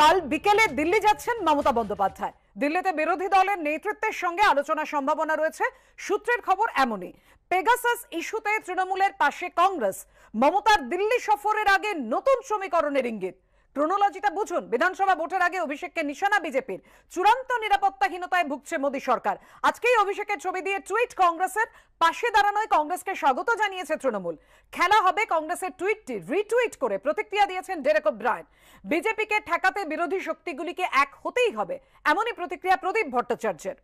কাল বিকেলে দিল্লি যাচ্ছেন মমতা বন্দ্যোপাধ্যায়। দিল্লিতে বিরোধী দলের নেতৃত্বের সঙ্গে আলোচনা সম্ভাবনা রয়েছে, সূত্রের খবর এমনই। পেগাসাস ইস্যুতে তৃণমূলের পাশে কংগ্রেস, মমতার দিল্লি সফরের আগে নতুন সমীকরণের ইঙ্গিত। ক্রোনোলজিটা বুঝুন। বিধানসভা ভোটের আগে অভিষেককে নিশানা বিজেপির, চূড়ান্ত নিরাপত্তাহীনতায় ভুগছে মোদী সরকার। আজকেই অভিষেকের ছবি দিয়ে টুইট, কংগ্রেসের পাশে দাঁড়ানোয় কংগ্রেসকে স্বাগত জানিয়েছে তৃণমূল। খেলা হবে কংগ্রেসের টুইটটি রিটুইট করে প্রতিক্রিয়া দিয়েছেন ডেরেক ও'ব্রায়েন। বিজেপিকে ঠেকাতে বিরোধী শক্তিগুলিকে এক হতেই হবে, এমনই প্রতিক্রিয়া প্রদীপ ভট্টাচার্যের।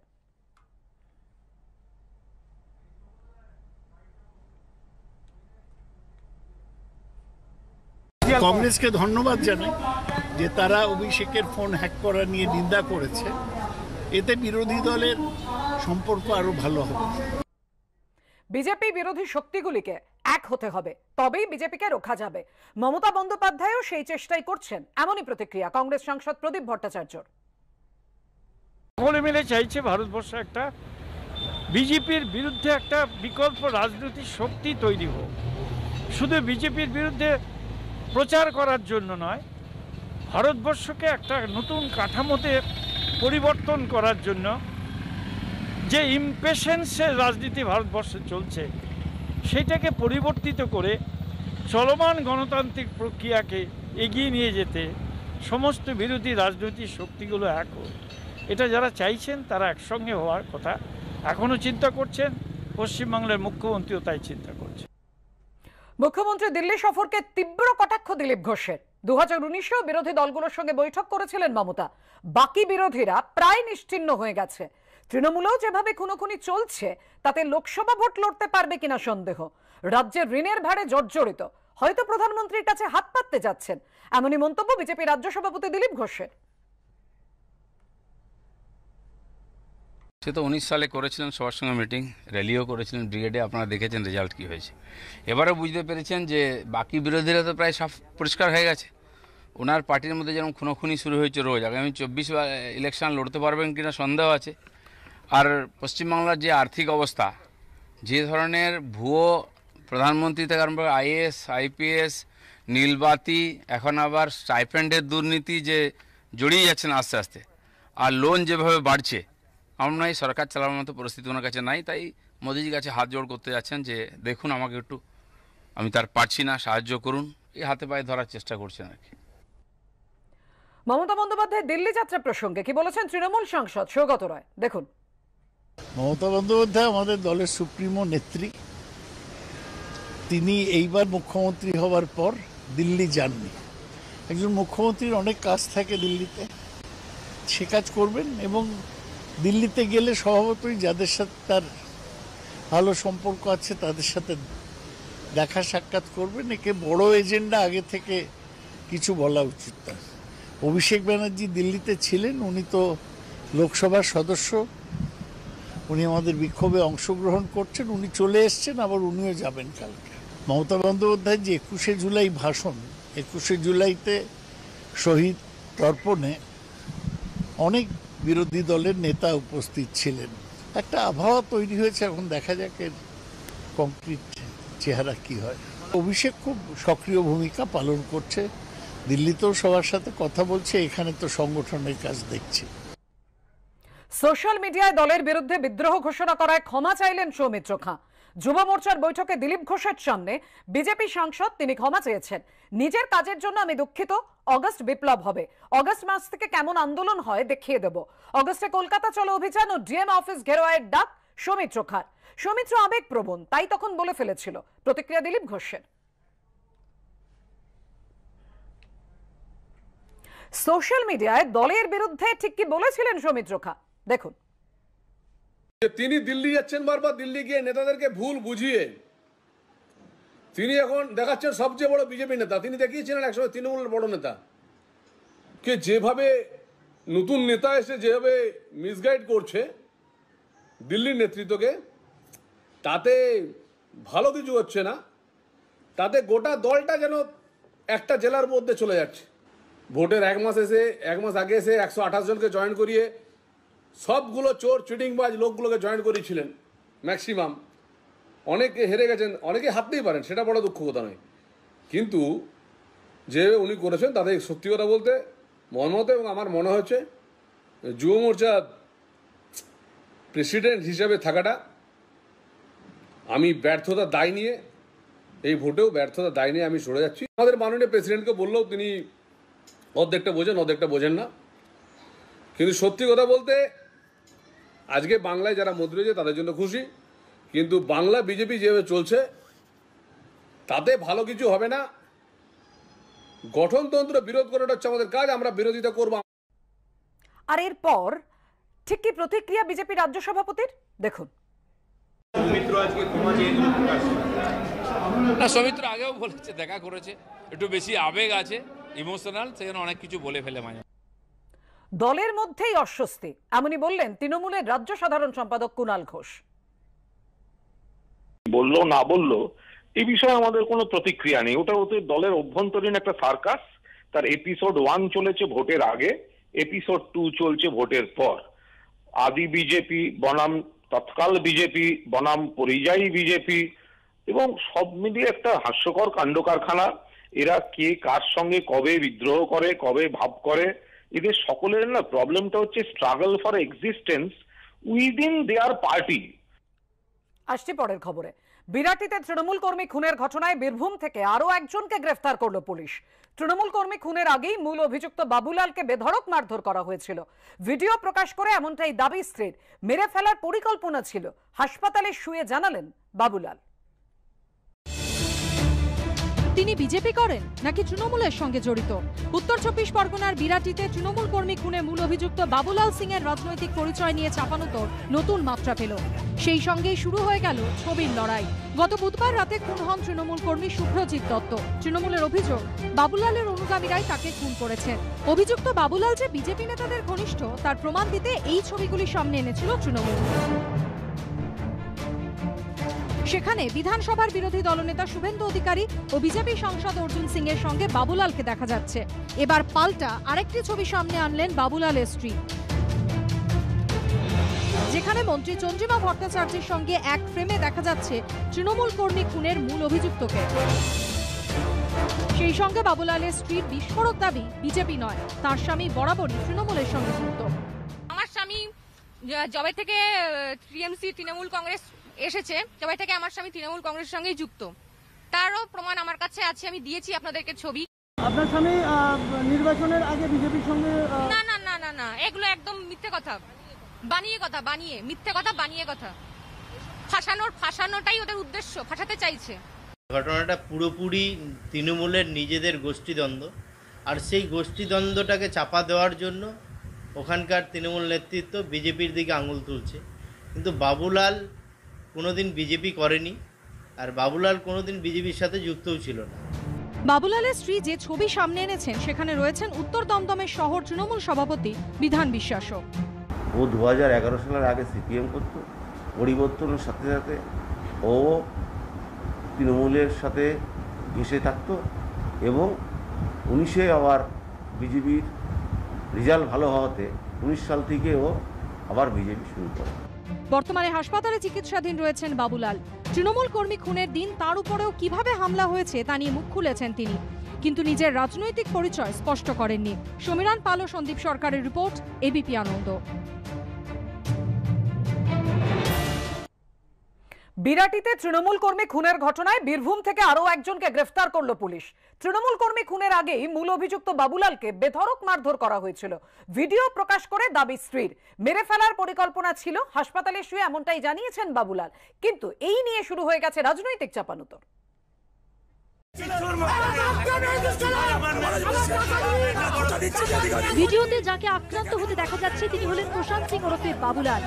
কংগ্রেসকে ধন্যবাদ জানাই যে তারা অভিষেকের ফোন হ্যাক করা নিয়ে নিন্দা করেছে, এতে বিরোধী দলের সম্পর্ক আরো ভালো হবে। বিজেপি বিরোধী শক্তিগুলিকে এক হতে হবে, তবেই বিজেপিকে রক্ষা যাবে। মমতা বন্দ্যোপাধ্যায়ও সেই চেষ্টাই করছেন, এমনই প্রতিক্রিয়া কংগ্রেস সাংসদ প্রদীপ ভট্টাচার্যর। সকলে মিলে চাইছে ভারতবর্ষ একটা বিজেপির বিরুদ্ধে একটা বিকল্প রাজনৈতিক শক্তি তৈরি হোক, শুধু বিজেপির বিরুদ্ধে প্রচার করার জন্য নয়, ভারতবর্ষকে একটা নতুন কাঠামোতে পরিবর্তন করার জন্য। যে ইমপেশেন্সের রাজনীতি ভারতবর্ষে চলছে, সেটাকে পরিবর্তিত করে চলমান গণতান্ত্রিক প্রক্রিয়াকে এগিয়ে নিয়ে যেতে সমস্ত বিরোধী রাজনৈতিক শক্তিগুলো এক হোক, এটা যারা চাইছেন তারা একসঙ্গে হওয়ার কথা এখনও চিন্তা করছেন। পশ্চিমবাংলার মুখ্যমন্ত্রীও তাই চিন্তা করছেন। মুখ্যমন্ত্রী দিল্লি সফরকে তীব্র কটাক্ষ দিলীপ ঘোষের। 2019-এও বিরোধী দলগুলোর সঙ্গে বৈঠক করেছিলেন মমতা, বাকি বিরোধীরা প্রায় নিশ্চিহ্ন হয়ে গেছে। তৃণমূলেও যেভাবে খুনোখুনি চলছে, তাতে লোকসভা ভোট লড়তে পারবে কিনা সন্দেহ। রাজ্যের ঋণের ভারে জর্জরিত, হয়তো প্রধানমন্ত্রীর কাছে হাত পাততে যাচ্ছেন, এমনই মন্তব্য বিজেপি রাজ্য সভাপতি দিলীপ ঘোষের। সে তো 19 সালে করেছিলেন সবার সঙ্গে মিটিং, র্যালিও করেছিলেন ব্রিগেডে, আপনারা দেখেছেন রেজাল্ট কী হয়েছে। এবারও বুঝতে পেরেছেন যে বাকি বিরোধীরা তো প্রায় সব পরিষ্কার হয়ে গেছে। ওনার পার্টির মধ্যে যেমন খুনোখুনি শুরু হয়েছে রোজ, আগামী 24 ইলেকশন লড়তে পারবেন কিনা সন্দেহ আছে। আর পশ্চিমবাংলার যে আর্থিক অবস্থা, যে ধরনের ভুয়ো প্রধানমন্ত্রী থেকে আরম্ভ করে আইএস, আইপিএস, নীলবাতি, এখন আবার স্টাইপেন্ডের দুর্নীতি যে জড়িয়ে যাচ্ছেন আস্তে আস্তে, আর লোন যেভাবে বাড়ছে, আমরা এই সরকার চালানোর মতো পরিস্থিতি ওনার কাছে নাই। তাই মোদিজির কাছে হাত জোড় করতে যাচ্ছেন যে দেখুন আমাকে একটু, আমি তার পারছি না, সাহায্য করুন, এই হাতে পায়ে ধরার চেষ্টা করছেন আর কি। মমতা বন্দ্যোপাধ্যায় দিল্লি যাত্রা প্রসঙ্গে কি বলেছেন তৃণমূল সাংসদ সৌগত রায়, দেখুন। মমতা বন্দ্যোপাধ্যায় আমাদের দলের সুপ্রিমো নেত্রী, তিনি এইবার মুখ্যমন্ত্রী হওয়ার পর দিল্লি যাননি। একজন মুখ্যমন্ত্রীর অনেক কাজ থাকে দিল্লিতে, সে কাজ করবেন, এবং দিল্লিতে গেলে স্বভাবতই যাদের সাথে তার ভালো সম্পর্ক আছে তাদের সাথে দেখা সাক্ষাৎ করবেন। একে বড় এজেন্ডা আগে থেকে কিছু বলা উচিত না। অভিষেক ব্যানার্জি দিল্লিতে ছিলেন, উনি তো লোকসভার সদস্য, উনি আমাদের বিক্ষোভে অংশগ্রহণ করছেন, উনি চলে এসছেন, আবার উনিও যাবেন কালকে। মমতা বন্দ্যোপাধ্যায় যে 21শে জুলাই ভাষণ, 21শে জুলাইতে শহীদ তর্পণে অনেক বিরোধী দলের নেতা উপস্থিত ছিলেন, একটা আবহাওয়া তৈরি হয়েছে। এখন দেখা যাক এর কংক্রিট চেহারা কি হয়। অভিষেক খুব সক্রিয় ভূমিকা পালন করছে, দিল্লিতেও সবার সাথে কথা বলছে, এখানে তো সংগঠনের কাজ দেখছি। সোশ্যাল মিডিয়ায় দলের বিরুদ্ধে বিদ্রোহ ঘোষণা করায় ক্ষমা চাইলেন সৌমিত্র খান। যুব মোর্চার বৈঠকে দিলীপ ঘোষের সামনে বিজেপি সাংসদ তিনি ক্ষমা চেয়েছেন। নিজের কাজের জন্য আমি দুঃখিত, অগস্ট বিপ্লব হবে, অগস্ট মাস থেকে কেমন আন্দোলন হয় দেখিয়ে দেব। অগস্টে কলকাতা চলো অভিযান ও ডিএম অফিস ঘেরোয়ের ডাক সৌমিত্র খান। সৌমিত্র আবেগপ্রবণ, তাই তখন বলে ফেলেছিল, প্রতিক্রিয়া দিলীপ ঘোষের। সোশ্যাল মিডিয়ায় দলের বিরুদ্ধে ঠিক কি বলেছিলেন সৌমিত্র খান, দেখুন। তিনি দিল্লি যাচ্ছেন, বারবার দিল্লি গিয়ে নেতাদেরকে ভুল বুঝিয়ে তিনি এখন দেখাচ্ছেন সবচেয়ে বড় বিজেপি নেতা। তিনি দেখিয়েছিলেন একসময় তৃণমূলের বড় নেতা কে যেভাবে নতুন নেতা এসে যেভাবে মিসগাইড করছে দিল্লির নেতৃত্বকে, তাতে ভালো কিছু হচ্ছে না, তাতে গোটা দলটা যেন একটা জেলার মধ্যে চলে যাচ্ছে। ভোটের এক মাস আগে এসে 128 জনকে জয়েন করিয়ে সবগুলো চোর চিটিংবাজ লোকগুলোকে জয়েন করিয়েছিলেন ম্যাক্সিমাম। অনেকে হেরে গেছেন, অনেকে হারতেই পারেন, সেটা বড় দুঃখ কথা নয়, কিন্তু যে উনি করেছেন তাদের সত্যি কথা বলতে মনমত এবং আমার মনে হচ্ছে যুব মোর্চা প্রেসিডেন্ট হিসেবে থাকাটা আমি ব্যর্থতা দায় নিয়ে এই ভোটেও ব্যর্থতা দায় নিয়ে আমি সরে যাচ্ছি। আমাদের মাননীয় প্রেসিডেন্টকে বললেও তিনি অর্ধেকটা বোঝেন অর্ধেকটা বোঝেন না। কিন্তু সত্যি কথা বলতে আজকে বাংলায় যারা মন্ত্রী হয়েছে তাদের জন্য খুশি, কিন্তু বাংলা বিজেপি যেভাবে চলছে তাতে ভালো কিছু হবে না। গঠনতন্ত্র বিরোধ করাটা হচ্ছে আমাদের কাজ, আমরা বিরোধিতা করব। আর এরপর ঠিক কি প্রতিক্রিয়া বিজেপি রাজ্য সভাপতির দেখুন। সৌমিত্র আজকে ক্ষমা চেয়েছিল না, সৌমিত্র আগেও বলেছে দেখা করেছে, একটু বেশি আবেগ আছে, ইমোশনাল, সেজন্য অনেক কিছু বলে ফেলে মানে দলের মধ্যেই অস্বস্তি, এমনই বললেন তৃণমূলের রাজ্য সাধারণ সম্পাদক কুণাল ঘোষ। বললো না বললো এই বিষয়ে আমাদের কোনো প্রতিক্রিয়া নেই, ওটা ওদের দলের অভ্যন্তরীণ একটা সার্কাস। তার এপিসোড 1 চলেছে ভোটের আগে, এপিসোড 2 চলছে ভোটের পর। আদি বিজেপি বনাম তৎকাল বিজেপি বনাম পরিযায়ী বিজেপি, এবং সব মিলিয়ে একটা হাস্যকর কাণ্ড কারখানা। এরা কে কার সঙ্গে কবে বিদ্রোহ করে, কবে ভাব করে, এদের সকলের না প্রবলেমটা হচ্ছে struggle for existence within their party. আসছে পরের খবরে। বিরাটিতে তৃণমূল কর্মী খুনের ঘটনায় বীরভূম থেকে আরো একজনকে গ্রেফতার করলো পুলিশ। তৃণমূল কর্মী খুনের আগেই মূল অভিযুক্ত বাবুলালকে বেধড়ক মারধর করা হয়েছিল, ভিডিও প্রকাশ করে এমনটাই দাবি স্ত্রীর। মেরে ফেলার পরিকল্পনা ছিল, হাসপাতালে শুয়ে জানালেন বাবুলাল। তিনি বিজেপি করেন নাকি তৃণমূলের সঙ্গে জড়িত? উত্তর ২৪ পরগনার বিরাটিতে তৃণমূল কর্মী খুনে মূল অভিযুক্ত বাবুলাল সিং এর রাজনৈতিক পরিচয় নিয়ে চাপানোতর নতুন মাত্রা পেল। সেই সঙ্গেই শুরু হয়ে গেল ছবির লড়াই। গত বুধবার রাতে খুন হন তৃণমূল কর্মী সুব্রজিৎ দত্ত। তৃণমূলের অভিযোগ, বাবুলালের অনুগামীরাই তাকে খুন করেছেন। অভিযুক্ত বাবুলাল যে বিজেপি নেতাদের ঘনিষ্ঠ তার প্রমাণ দিতে এই ছবিগুলি সামনে এনেছিল তৃণমূল। সেখানে বিধানসভার বিরোধী দলনেতা শুভেন্দু অধিকারী ও বিজেপি সাংসদ অর্জুন সিং এর সঙ্গে বাবুলালকে দেখা যাচ্ছে। এবার পাল্টা আরেকটি ছবি সামনে আনলেন বাবুলালের স্ত্রী, যেখানে মন্ত্রী চন্দ্রিমা ভট্টাচার্যের সঙ্গে এক ফ্রেমে দেখা যাচ্ছে তৃণমূল কর্মী খুনের মূল অভিযুক্তকে। সেই সঙ্গে বাবুলালের স্ত্রীর বিস্ফোরক দাবি, বিজেপি নয়, তার স্বামী বরাবরই তৃণমূলের সঙ্গে যুক্ত। আমার স্বামী জবে থেকে টিএমসি তৃণমূল কংগ্রেস এসেছে, জবে থেকে আমার স্বামী তৃণমূল কংগ্রেসের সঙ্গেই যুক্ত, তারও প্রমাণ আমার কাছে আছে, আমি দিয়েছি আপনাদেরকে ছবি। আপনার স্বামী নির্বাচনের আগে বিজেপির সঙ্গে? না না না না না, এগুলো একদম মিথ্যে কথা, বানিয়ে কথা, বানিয়ে মিথ্যে কথা, বানিয়ে কথা, ফাঁসানোটাই ওদের উদ্দেশ্য, ফাঁসাতে চাইছে। ঘটনাটা পুরোপুরি তৃণমূলের নিজেদের গোষ্ঠীদ্বন্দ্ব, আর সেই গোষ্ঠীদ্বন্দ্বটাকে চাপা দেওয়ার জন্য ওখানকার তৃণমূল নেতৃত্ব বিজেপির দিকে আঙুল তুলছে। কিন্তু বাবুলাল কোনোদিন বিজেপি করেনি, আর বাবুলাল কোনোদিন বিজেপির সাথে যুক্তও ছিল না। বাবুলালের স্ত্রী যে ছবি সামনে এনেছেন সেখানে রয়েছেন উত্তর দমদমের শহর তৃণমূল সভাপতি বিধান বিশ্বাসও। ও 2011 সালের আগে সিপিএম করত, পরিবর্তনের সাথে সাথে ও তৃণমূলের সাথে ঘেঁষে থাকত, এবং 19-এ আবার বিজেপির রেজাল্ট ভালো হওয়াতে 19 সাল থেকে ও আবার বিজেপি শুরু করে। বর্তমানে হাসপাতালে চিকিৎসাধীন রয়েছেন বাবুলাল। তৃণমূল কর্মী খুনের দিন তার উপরেও কিভাবে হামলা হয়েছে তা নিয়ে মুখ খুলেছেন তিনি, কিন্তু নিজের রাজনৈতিক পরিচয় স্পষ্ট করেননি। সোমিরান পাল ও সন্দীপ সরকারের রিপোর্ট, এবিপি আনন্দ। বিরাটিতে তৃণমূল কর্মী খুনের ঘটনায় বীরভূম থেকে আরো একজনকে গ্রেফতার করলো পুলিশ। তৃণমূল কর্মী খুনের আগেই মূল অভিযুক্ত বাবুলালকে বেধড়ক মারধর করা হয়েছিল, ভিডিও প্রকাশ করে দাবি স্ত্রীর। মেরে ফেলার পরিকল্পনা ছিল, হাসপাতালে শুয়ে এমনটাই জানিয়েছেন বাবুলাল, কিন্তু এই নিয়ে শুরু হয়ে গেছে রাজনৈতিক চাপানোতর। ভিডিওতে যাকে আক্রান্ত হতে দেখা যাচ্ছে তিনি হলেন প্রশান্ত সিং ওরফে বাবুলাল।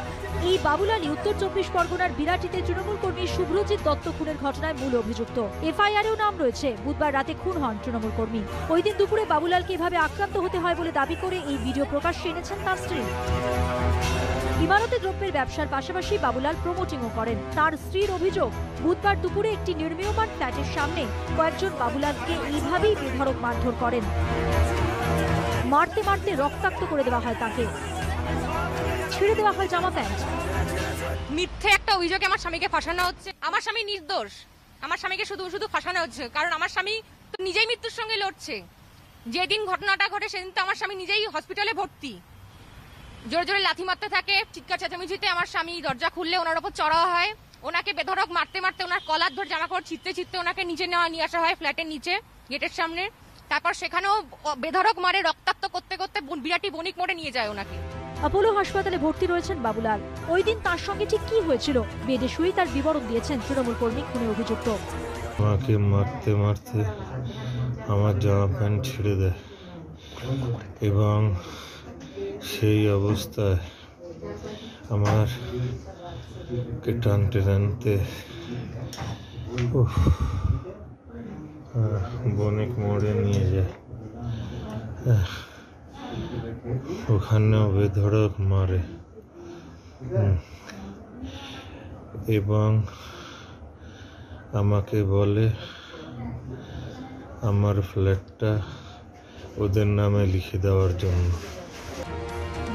এই বাবুলালই উত্তর ২৪ পরগনার বিরাটিতে তৃণমূল কর্মী সুব্রজিৎ দত্ত খুনের ঘটনায় মূল অভিযুক্ত। এফআইআরেও নাম রয়েছে। বুধবার রাতে খুন হন তৃণমূল কর্মী। ওই দিন দুপুরে বাবুলালকে এভাবে আক্রান্ত হতে হয় বলে দাবি করে এই ভিডিও প্রকাশ্যে এনেছেন তার স্ত্রী। ইমারতে দ্রব্যের ব্যবসার পাশাপাশি বাবুলাল প্রমোটিংও করেন। তার স্ত্রীর অভিযোগ, বুধবার দুপুরে একটি নির্মীয়মান ফ্ল্যাটের সামনে কয়েকজন বাবুলালকে এইভাবেই বেধড়ক মারধর করেন। মারতে মারতে রক্তাক্ত করে দেওয়া হয় তাকে, ছিঁড়ে দেওয়া হয় জামা প্যান্ট। মিথ্যে একটা অভিযোগে আমার স্বামীকে ফাঁসানো হচ্ছে। আমার স্বামী নির্দোষ, আমার স্বামীকে শুধু শুধু ফাঁসানো হচ্ছে, কারণ আমার স্বামী তো নিজেই মৃত্যুর সঙ্গে লড়ছে। যেদিন ঘটনাটা ঘটে সেদিন তো আমার স্বামী নিজেই হসপিটালে ভর্তি। জোরে জোরে লাথি মারতে থাকে, চিৎকার চেঁচামেচিতে আমার স্বামী দরজা খুললে ওনার উপর চড়া হয়, ওনাকে বেধড়ক মারতে মারতে ওনার কলার ধরে জামা কাপড় ছিঁড়তে ছিঁড়তে ওনাকে নিচে নিয়ে আসা হয় ফ্ল্যাটের নিচে গেটের সামনে। তারপর সেখানেও বেধড়ক মারে রক্তাক্ত করতে করতে বিরাটি বণিক মোড়ে নিয়ে যায় ওনাকে। অ্যাপোলো হাসপাতালে ভর্তি রয়েছেন বাবুলাল। ওই দিন তার সঙ্গে ঠিক কি হয়েছিল বেডে শুয়ে তার বিবরণ দিয়েছেন তৃণমূল কর্মী খুনে অভিযুক্ত। আমাকে মারতে মারতে আমার জামা প্যান্ট ছিঁড়ে দেয় এবং সেই অবস্থায় আমার টানতে টানতে বণিক মোড়ে নিয়ে যায়, ওখানেও বেধড়ক মারে এবং আমাকে বলে আমার ফ্ল্যাটটা ওদের নামে লিখে দেওয়ার জন্য।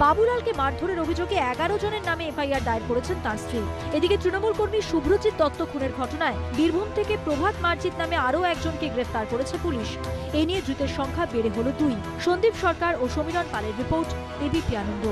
বাবুলালকে মারধরের অভিযোগে ১১ জনের নামে এফআইআর দায়ের করেছেন তার স্ত্রী। এদিকে তৃণমূল কর্মী সুব্রজিৎ দত্ত খুনের ঘটনায় বীরভূম থেকে প্রভাত মার্জিত নামে আরও একজনকে গ্রেফতার করেছে পুলিশ। এ নিয়ে ধৃতের সংখ্যা বেড়ে হল 2। সন্দীপ সরকার ও সমীরণ পালের রিপোর্ট, এবিপি আনন্দ।